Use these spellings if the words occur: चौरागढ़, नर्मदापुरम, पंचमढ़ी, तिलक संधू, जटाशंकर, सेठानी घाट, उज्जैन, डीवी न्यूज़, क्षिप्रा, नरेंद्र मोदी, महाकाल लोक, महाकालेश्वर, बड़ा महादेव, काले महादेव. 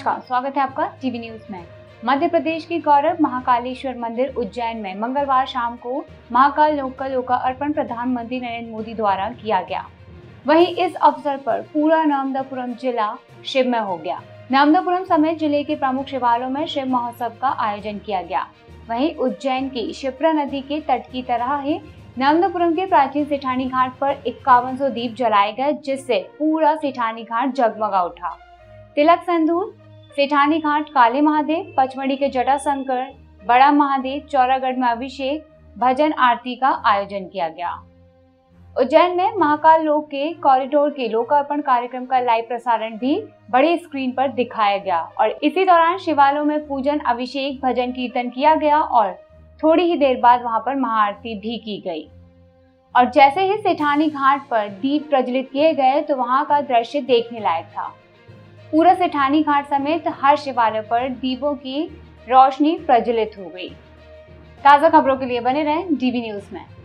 नमस्कार, स्वागत है आपका टीवी न्यूज में। मध्य प्रदेश के गौरव महाकालेश्वर मंदिर उज्जैन में मंगलवार शाम को महाकाल लोक का लोकार्पण प्रधानमंत्री नरेंद्र मोदी द्वारा किया गया। वहीं इस अवसर पर पूरा नर्मदापुरम जिला शिवमय हो गया। नर्मदापुरम समेत जिले के प्रमुख शिवालयों में शिव महोत्सव का आयोजन किया गया। वहीं उज्जैन की क्षिप्रा नदी के तट की तरह ही नर्मदापुरम के प्राचीन सेठानी घाट पर 5100 दीप जलाए गए, जिससे पूरा सेठानी घाट जगमगा उठा। तिलक संधू, सेठानी घाट, काले महादेव, पंचमढ़ी के जटाशंकर, बड़ा महादेव, चौरागढ़ में अभिषेक, भजन आरती का आयोजन किया गया। उज्जैन में महाकाल लोक के कॉरिडोर के लोकार्पण कार्यक्रम का लाइव प्रसारण भी बड़े स्क्रीन पर दिखाया गया और इसी दौरान शिवालयों में पूजन, अभिषेक, भजन कीर्तन किया गया और थोड़ी ही देर बाद वहां पर महाआरती भी की गई। और जैसे ही सेठानी घाट पर दीप प्रज्वलित किए गए तो वहां का दृश्य देखने लायक था। पूरा सेठानी घाट समेत हर शिवालय पर दीपों की रोशनी प्रज्वलित हो गई। ताज़ा खबरों के लिए बने रहें डीवी न्यूज़ में।